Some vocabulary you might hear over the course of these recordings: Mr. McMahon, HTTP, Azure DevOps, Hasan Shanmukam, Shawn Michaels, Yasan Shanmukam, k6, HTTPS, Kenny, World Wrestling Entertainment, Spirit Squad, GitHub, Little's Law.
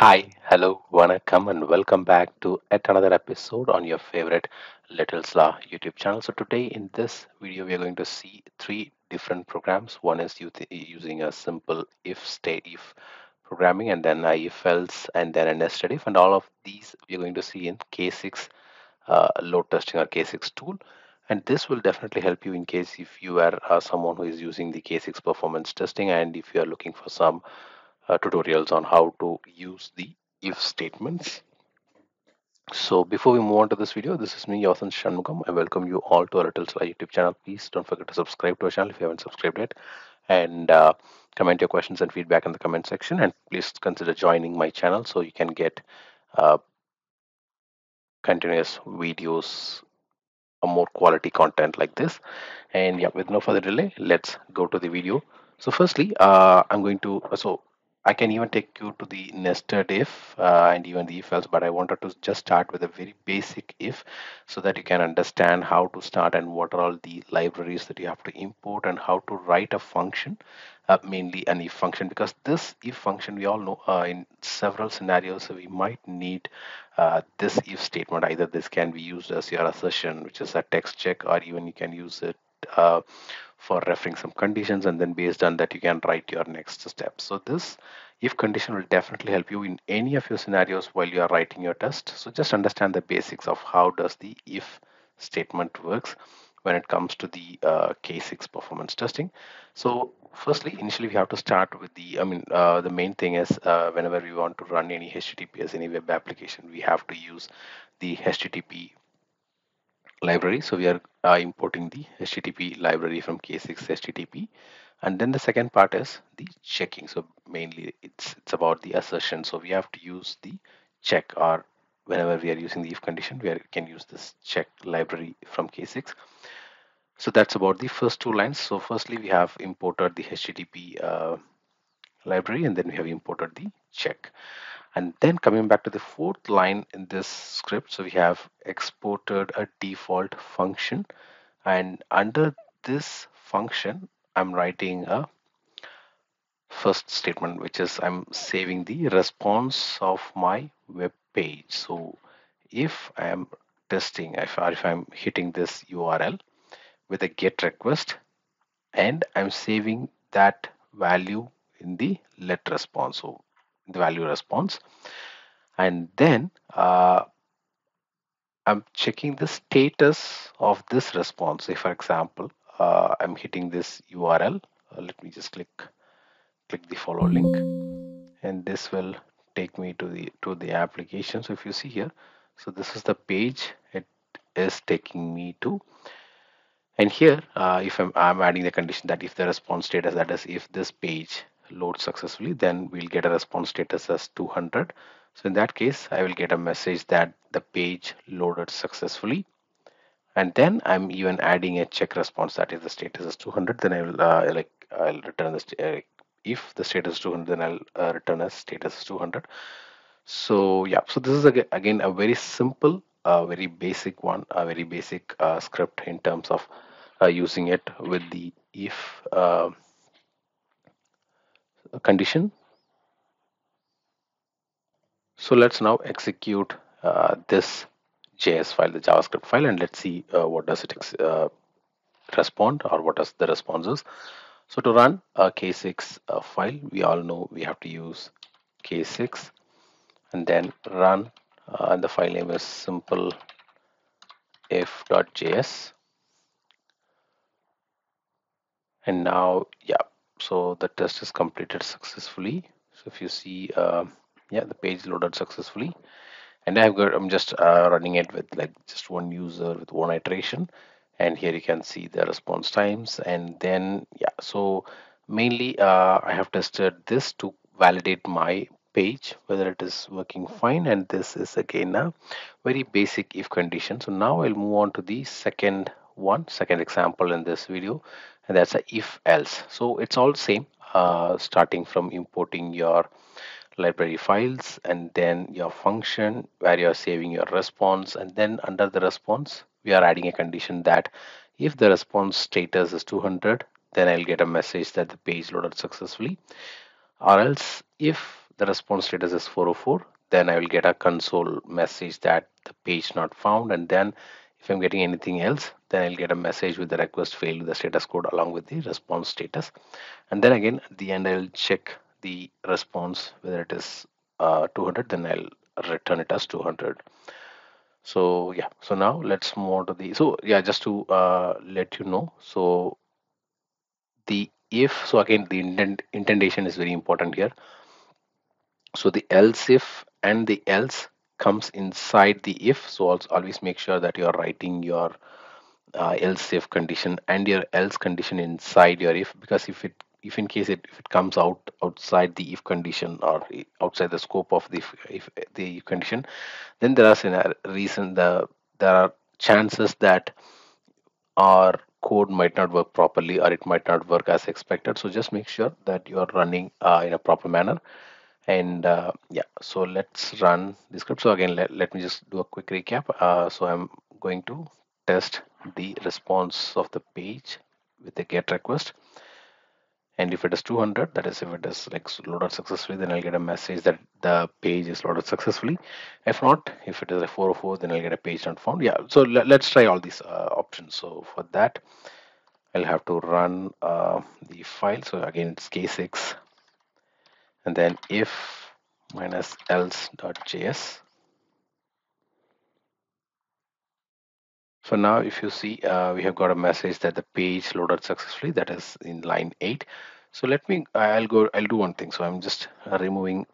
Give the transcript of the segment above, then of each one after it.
Hi, hello, vanakkam, and welcome back to yet another episode on your favorite Little's Law YouTube channel. So today in this video, we are going to see three different programs. One is using a simple if programming, and then if else, and then a nested if, and all of these we are going to see in K6 load testing or K6 tool. And this will definitely help you in case if you are someone who is using the K6 performance testing, and if you are looking for some tutorials on how to use the if statements. So before we move on to this video, this is me, Yasan Shanmukam. I welcome you all to our Little's Law YouTube channel. Please don't forget to subscribe to our channel if you haven't subscribed yet, and comment your questions and feedback in the comment section. And please consider joining my channel so you can get continuous videos, more quality content like this. And yeah, with no further delay, let's go to the video. So firstly, I can even take you to the nested if and even the if else, but I wanted to just start with a very basic if so that you can understand how to start and what are all the libraries that you have to import and how to write a function, mainly an if function, because this if function, we all know in several scenarios we might need this if statement. Either this can be used as your assertion, which is a text check, or even you can use it for referring some conditions, and then based on that you can write your next step. So this if condition will definitely help you in any of your scenarios while you are writing your test. So just understand the basics of how does the if statement works when it comes to the K6 performance testing. So firstly, initially we have to start with the main thing is whenever we want to run any HTTPS, any web application, we have to use the HTTP library. So we are importing the HTTP library from K6 HTTP, and then the second part is the checking. So mainly it's about the assertion. So we have to use the check, or whenever we are using the if condition, we can use this check library from K6. So that's about the first two lines. So firstly, we have imported the HTTP library, and then we have imported the check. And then coming back to the fourth line in this script, so we have exported a default function, and under this function I'm writing a first statement, which is I'm saving the response of my web page. So if I am testing, if I'm hitting this URL with a GET request, and I'm saving that value in the let response, so the value response, and then I'm checking the status of this response. So if, for example, I'm hitting this URL, let me just click the follow link, and this will take me to the application. So if you see here, so this is the page it is taking me to. And here if I'm adding the condition that if the response status, that is if this page load successfully, then we'll get a response status as 200. So in that case, I will get a message that the page loaded successfully. And then I'm even adding a check response, that is the status is 200, then I will I'll return this. If the status is 200, then I'll return as status is 200. So yeah, so this is again a very simple, very basic one, a very basic script in terms of using it with the if condition. So let's now execute this JS file, the JavaScript file, and let's see what does it respond, or what does the response is. So to run a K6 file, we all know we have to use K6 and then run, and the file name is simple if.js. And now yeah, so the test is completed successfully. So if you see, yeah, the page loaded successfully, and I'm just running it with just one user with one iteration, and here you can see the response times. And then yeah, so mainly I have tested this to validate my page whether it is working fine, and this is again a very basic if condition. So now I'll move on to the second example in this video, and that's a if else. So it's all same, starting from importing your library files, and then your function where you're saving your response, and then under the response we are adding a condition that if the response status is 200, then I'll get a message that the page loaded successfully, or else if the response status is 404, then I will get a console message that the page not found, and then if I'm getting anything else, then I'll get a message with the request failed with the status code along with the response status. And then again at the end I'll check the response whether it is 200, then I'll return it as 200. So yeah, so now let's move on to the, so yeah, just to let you know, so the if, so again the indentation is very important here. So the else if and the else comes inside the if, so also always make sure that you are writing your else if condition and your else condition inside your if, because if in case it comes outside the if condition or outside the scope of the if condition, then there are chances that our code might not work properly or it might not work as expected. So just make sure that you are running in a proper manner. And yeah, so let's run the script. So again, let me just do a quick recap. So I'm going to test the response of the page with the get request, and if it is 200, that is if it is like loaded successfully, then I'll get a message that the page is loaded successfully. If not, if it is a 404, then I'll get a page not found. Yeah, so let's try all these options. So for that I'll have to run the file. So again it's k6 and then if minus else.js. So now if you see, we have got a message that the page loaded successfully, that is in line 8. So let me, I'll do one thing. So I'm just removing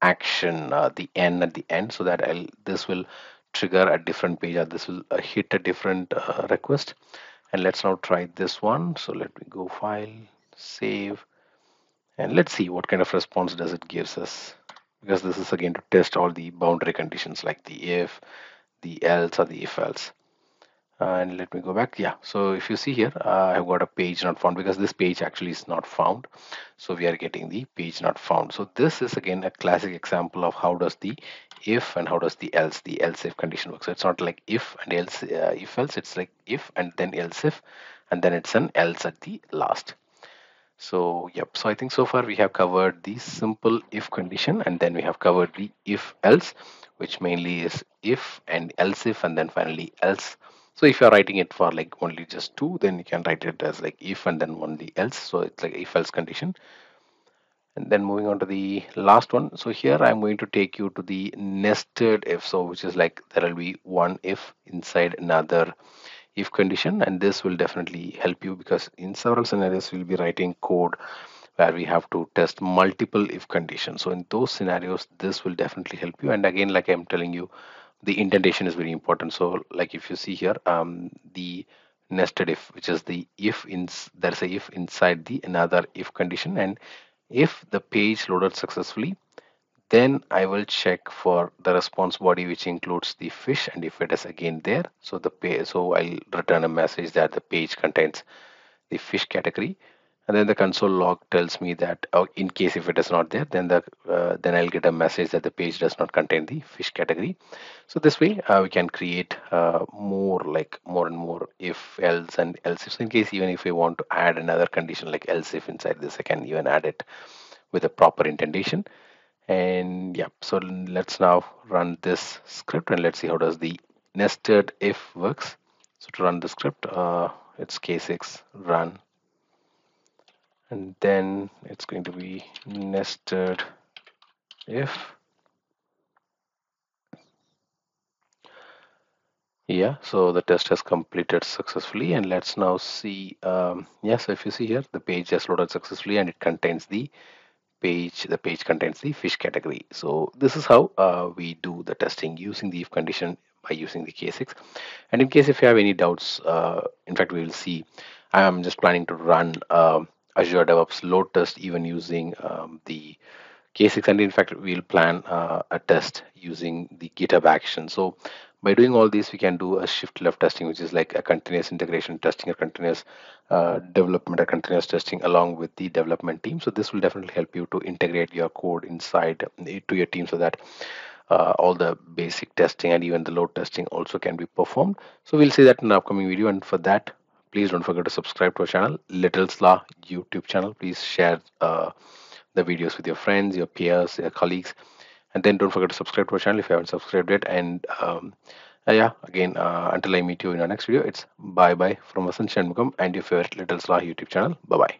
action, the n at the end, so that this will trigger a different page, or this will hit a different request. And let's now try this one. So let me go file, save, and let's see what kind of response does it gives us, because this is again to test all the boundary conditions like the if, the else, or the if else. And let me go back. Yeah, so if you see here, I've got a page not found, because this page actually is not found, so we are getting the page not found. So this is again a classic example of how does the if and how does the else if condition work. So it's not like if and if else, it's like if and then else if, and then it's an else at the last. So yep, so I think so far we have covered the simple if condition, and then we have covered the if else, which mainly is if and else if, and then finally else. So if you're writing it for like only just two, then you can write it as like if and then only else. So it's like if else condition. And then moving on to the last one. So here I'm going to take you to the nested if, so which is like there will be one if inside another if condition, and this will definitely help you, because in several scenarios we'll be writing code where we have to test multiple if conditions. So in those scenarios this will definitely help you. And again, like I'm telling you, the indentation is very important. So like if you see here, the nested if, which is the if in there's a if inside the another if condition, and if the page loaded successfully, then I will check for the response body, which includes the fish, and if it is again there, so the page, so I'll return a message that the page contains the fish category. And then the console log tells me that in case if it is not there, then the then I'll get a message that the page does not contain the fish category. So this way we can create more and more if else and else if. So in case even if we want to add another condition like else if inside this, I can even add it with a proper indentation. And yeah, so let's now run this script and let's see how does the nested if works. So to run the script, it's k6 run. And then it's going to be nested if. Yeah, so the test has completed successfully, and let's now see. Yeah, so if you see here, the page has loaded successfully, and it contains the page. The page contains the fish category. So this is how we do the testing using the if condition by using the k6. And in case if you have any doubts, in fact, we will see. I am just planning to run Azure DevOps load test even using the K6, and in fact we'll plan a test using the GitHub action. So by doing all these, we can do a shift left testing, which is like a continuous integration testing or continuous development or continuous testing along with the development team. So this will definitely help you to integrate your code inside to your team, so that all the basic testing and even the load testing also can be performed. So we'll see that in an upcoming video, and for that, please don't forget to subscribe to our channel, Little's Law YouTube channel. Please share the videos with your friends, your peers, your colleagues. And then don't forget to subscribe to our channel if you haven't subscribed yet. And until I meet you in our next video, it's bye-bye from Hasan Shanmukam and your favorite Little's Law YouTube channel. Bye-bye.